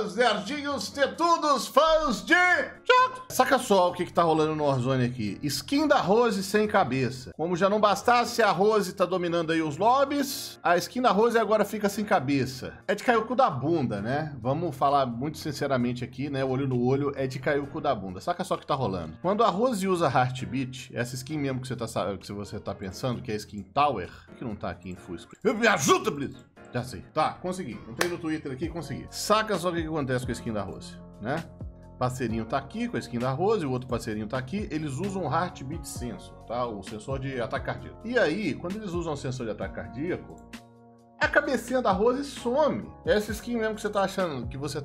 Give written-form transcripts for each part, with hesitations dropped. pessoas, nerdinhos, tetudos, fãs de jogos. Saca só o que tá rolando no Warzone aqui. Skin da Roze sem cabeça. Como já não bastasse, a Roze tá dominando aí os lobbies, a skin da Roze agora fica sem cabeça. É de cair o cu da bunda, né? Vamos falar muito sinceramente aqui, né? Olho no olho, é de cair o cu da bunda. Saca só o que tá rolando. Quando a Roze usa Heartbeat, essa skin mesmo que você tá pensando, que é a skin Tower, que não tá aqui em Fusco. Me ajuda, Blizz! Já sei. Tá, consegui. Entrei no Twitter aqui e consegui. Saca só o que acontece com a skin da Roze, né? Parceirinho tá aqui com a skin da Roze, o outro parceirinho tá aqui. Eles usam o Heartbeat Sensor, tá? O sensor de ataque cardíaco. E aí, quando eles usam o sensor de ataque cardíaco, a cabecinha da Roze some. É essa skin mesmo que você tá achando, que você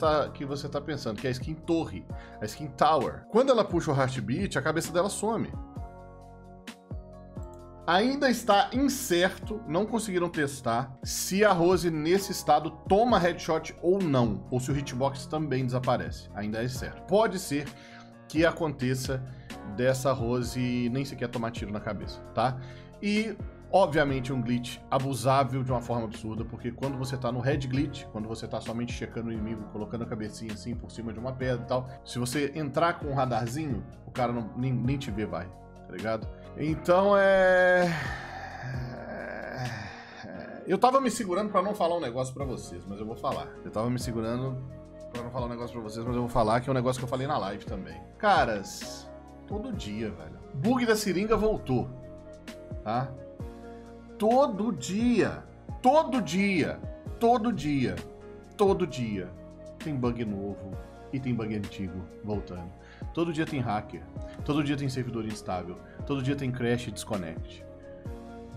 tá pensando, que é a skin Torre, a skin Tower. Quando ela puxa o Heartbeat, a cabeça dela some. Ainda está incerto, não conseguiram testar, se a Roze nesse estado toma headshot ou não, ou se o hitbox também desaparece, ainda é incerto. Pode ser que aconteça dessa Roze nem sequer tomar tiro na cabeça, tá? E, obviamente, um glitch abusável de uma forma absurda, porque quando você tá no head glitch, quando você tá somente checando o inimigo, colocando a cabecinha assim por cima de uma pedra e tal, se você entrar com um radarzinho, o cara não, nem te vê, vai, tá ligado? Então eu tava me segurando pra não falar um negócio pra vocês, mas eu vou falar. Que é um negócio que eu falei na live também. Caras, todo dia, velho. Bug da seringa voltou, tá? Todo dia. Tem bug novo e tem bug antigo voltando. Todo dia tem hacker, todo dia tem servidor instável, todo dia tem crash e disconnect.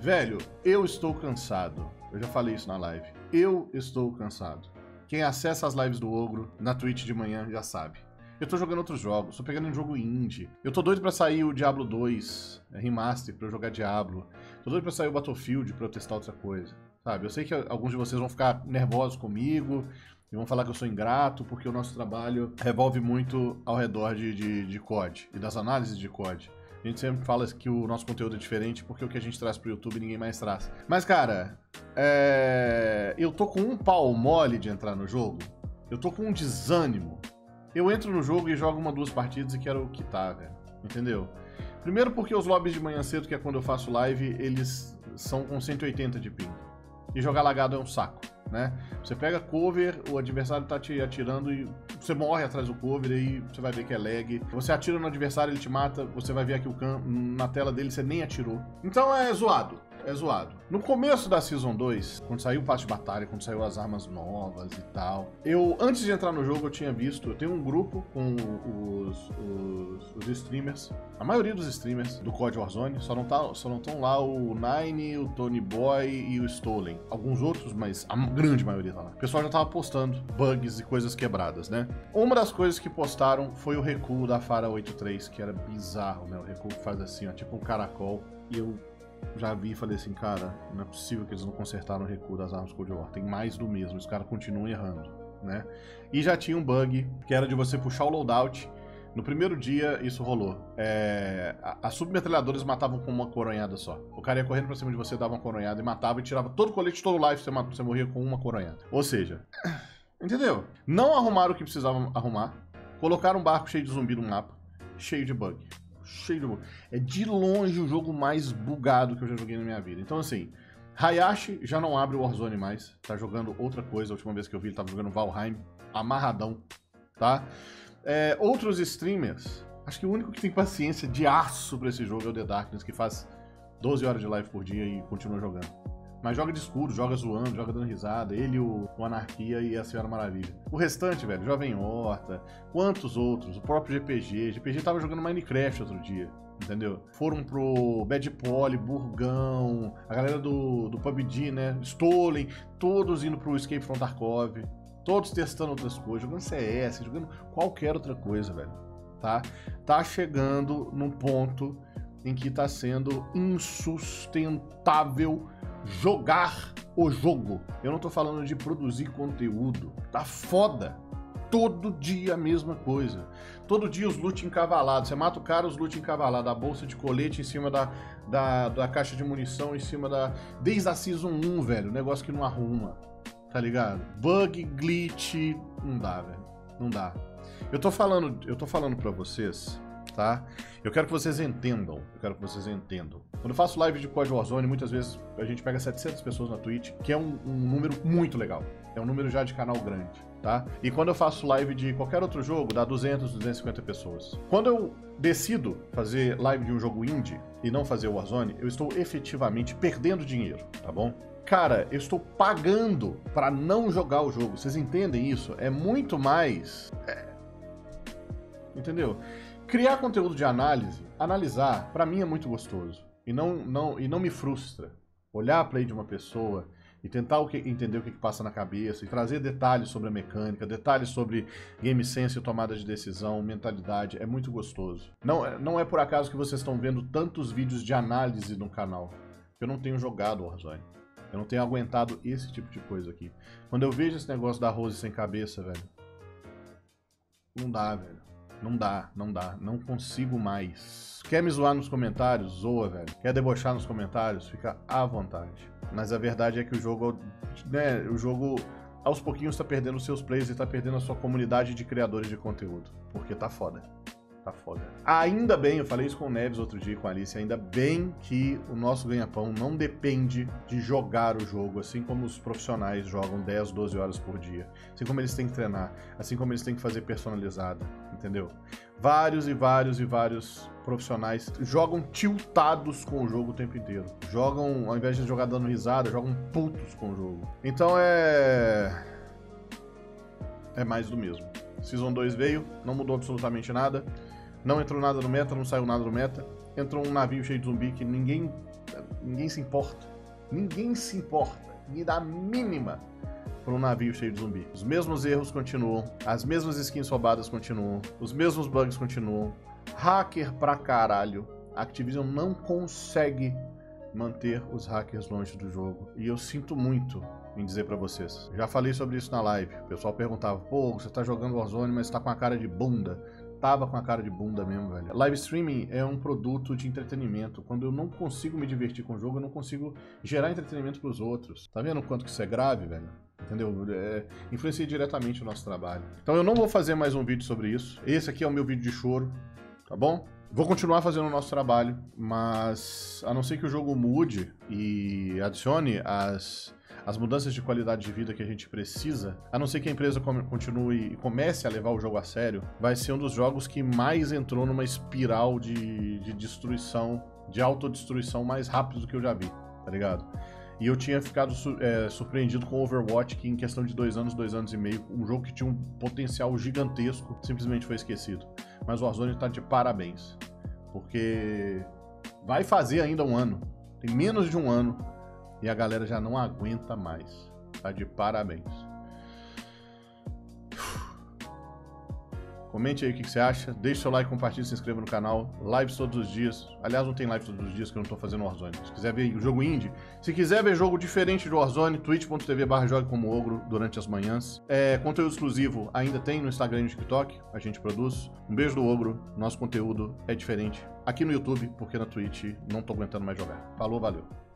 Velho, eu estou cansado. Eu já falei isso na live. Eu estou cansado. Quem acessa as lives do Ogro na Twitch de manhã já sabe. Eu tô jogando outros jogos, tô pegando um jogo indie. Eu tô doido pra sair o Diablo 2 Remaster pra eu jogar Diablo. Tô doido pra sair o Battlefield pra eu testar outra coisa, sabe? Eu sei que alguns de vocês vão ficar nervosos comigo, e vão falar que eu sou ingrato, porque o nosso trabalho revolve muito ao redor de COD e das análises de COD. A gente sempre fala que o nosso conteúdo é diferente, porque o que a gente traz pro YouTube ninguém mais traz. Mas, cara, eu tô com um pau mole de entrar no jogo. Eu tô com um desânimo. Eu entro no jogo e jogo uma, duas partidas e quero quitar, velho. Entendeu? Primeiro porque os lobbies de manhã cedo, que é quando eu faço live, eles são com 180 de ping. E jogar lagado é um saco, né? Você pega cover, o adversário tá te atirando e você morre atrás do cover, aí você vai ver que é lag. Você atira no adversário, ele te mata, você vai ver aqui o can na tela dele, você nem atirou. Então é zoado, é zoado. No começo da Season 2, quando saiu o passe de batalha, quando saiu as armas novas e tal, eu, antes de entrar no jogo, eu tinha visto, eu tenho um grupo com os streamers, a maioria dos streamers do COD Warzone, só não estão lá o Nine, o Tony Boy e o Stolen. Alguns outros, mas a grande maioria tá lá. O pessoal já tava postando bugs e coisas quebradas, né? Uma das coisas que postaram foi o recuo da Pharah 83, que era bizarro, né? O recuo que faz assim, ó, tipo um caracol, e eu já vi e falei assim, cara, não é possível que eles não consertaram o recuo das armas Cold War. Tem mais do mesmo, os caras continuam errando, né? E já tinha um bug, que era de você puxar o loadout. No primeiro dia, isso rolou. As submetralhadoras matavam com uma coronhada só. O cara ia correndo pra cima de você, dava uma coronhada e matava, e tirava todo o colete, todo o life, você morria com uma coronhada. Ou seja, entendeu? Não arrumaram o que precisavam arrumar, colocaram um barco cheio de zumbi no mapa, cheio de bug. É de longe o jogo mais bugado que eu já joguei na minha vida. Então, assim, Hayashi já não abre o Warzone mais. Tá jogando outra coisa. A última vez que eu vi, ele tava jogando Valheim, amarradão, tá? Outros streamers, acho que o único que tem paciência de aço pra esse jogo é o The Darkness, que faz 12 horas de live por dia e continua jogando. Mas joga de escuro, joga zoando, joga dando risada. Ele, o Anarquia e a Senhora Maravilha. O restante, velho, Jovem Horta, quantos outros, o próprio GPG. GPG tava jogando Minecraft outro dia, entendeu? Foram pro Bad Poly, Burgão, a galera do PUBG, né? Stolen, todos indo pro Escape from Tarkov. Todos testando outras coisas, jogando CS, jogando qualquer outra coisa, velho, tá? Tá chegando num ponto em que tá sendo insustentável jogar o jogo. Eu não tô falando de produzir conteúdo, tá foda. Todo dia a mesma coisa. Todo dia os loot encavalados. Você mata o cara, os loot encavalados. A bolsa de colete em cima da caixa de munição, em cima da... Desde a Season 1, velho, negócio que não arruma. tá ligado? Bug, glitch, não dá, velho. Não dá. Eu tô falando pra vocês, tá? Eu quero que vocês entendam, Quando eu faço live de COD Warzone, muitas vezes a gente pega 700 pessoas na Twitch, que é um número muito legal. É um número já de canal grande, tá? E quando eu faço live de qualquer outro jogo, dá 200, 250 pessoas. Quando eu decido fazer live de um jogo indie e não fazer Warzone, eu estou efetivamente perdendo dinheiro, tá bom? Cara, eu estou pagando pra não jogar o jogo. Vocês entendem isso? É muito mais... Entendeu? Criar conteúdo de análise, analisar, pra mim é muito gostoso. E não me frustra. Olhar a play de uma pessoa e tentar entender o que passa na cabeça, e trazer detalhes sobre a mecânica, detalhes sobre game sense, tomada de decisão, mentalidade, é muito gostoso. Não é por acaso que vocês estão vendo tantos vídeos de análise no canal. Eu não tenho jogado Warzone. Eu não tenho aguentado esse tipo de coisa aqui. Quando eu vejo esse negócio da Roze sem cabeça, velho, não dá, velho. Não dá, não consigo mais. Quer me zoar nos comentários? Zoa, velho. Quer debochar nos comentários? Fica à vontade. Mas a verdade é que o jogo, né, aos pouquinhos tá perdendo os seus players e tá perdendo a sua comunidade de criadores de conteúdo. Porque tá foda. Tá foda. Ainda bem, eu falei isso com o Neves outro dia, com a Alice, ainda bem que o nosso ganha-pão não depende de jogar o jogo, assim como os profissionais jogam 10, 12 horas por dia, assim como eles têm que treinar, assim como eles têm que fazer personalizada, entendeu? Vários profissionais jogam tiltados com o jogo o tempo inteiro, jogam, ao invés de jogar dando risada, jogam putos com o jogo. Então é mais do mesmo. Season 2 veio, não mudou absolutamente nada, não entrou nada no meta, não saiu nada no meta, entrou um navio cheio de zumbi que ninguém se importa, ninguém dá a mínima por um navio cheio de zumbi. Os mesmos erros continuam, as mesmas skins roubadas continuam, os mesmos bugs continuam, hacker pra caralho, a Activision não consegue manter os hackers longe do jogo, e eu sinto muito em dizer pra vocês. Já falei sobre isso na live. O pessoal perguntava, pô, você tá jogando Warzone, mas tá com a cara de bunda. Tava com a cara de bunda mesmo, velho. Live streaming é um produto de entretenimento. Quando eu não consigo me divertir com o jogo, eu não consigo gerar entretenimento pros outros. Tá vendo o quanto que isso é grave, velho? Entendeu? Influencia diretamente o nosso trabalho. Então eu não vou fazer mais um vídeo sobre isso. Esse aqui é o meu vídeo de choro, tá bom? Vou continuar fazendo o nosso trabalho, mas a não ser que o jogo mude e adicione as mudanças de qualidade de vida que a gente precisa, a não ser que a empresa continue e comece a levar o jogo a sério, vai ser um dos jogos que mais entrou numa espiral de destruição, de autodestruição mais rápido do que eu já vi, tá ligado? E eu tinha ficado surpreendido com Overwatch, que em questão de 2 anos, 2 anos e meio, um jogo que tinha um potencial gigantesco, simplesmente foi esquecido. Mas o Warzone tá de parabéns, porque vai fazer ainda um ano, tem menos de um ano, e a galera já não aguenta mais. Tá de parabéns. Comente aí o que você acha. Deixe seu like, compartilhe, se inscreva no canal. Lives todos os dias. Aliás, não tem live todos os dias que eu não tô fazendo Warzone. Se quiser ver o jogo indie, se quiser ver jogo diferente de Warzone, twitch.tv/jogue como ogro durante as manhãs. Conteúdo exclusivo ainda tem no Instagram e no TikTok. A gente produz. Um beijo do Ogro. Nosso conteúdo é diferente aqui no YouTube, porque na Twitch não tô aguentando mais jogar. Falou, valeu.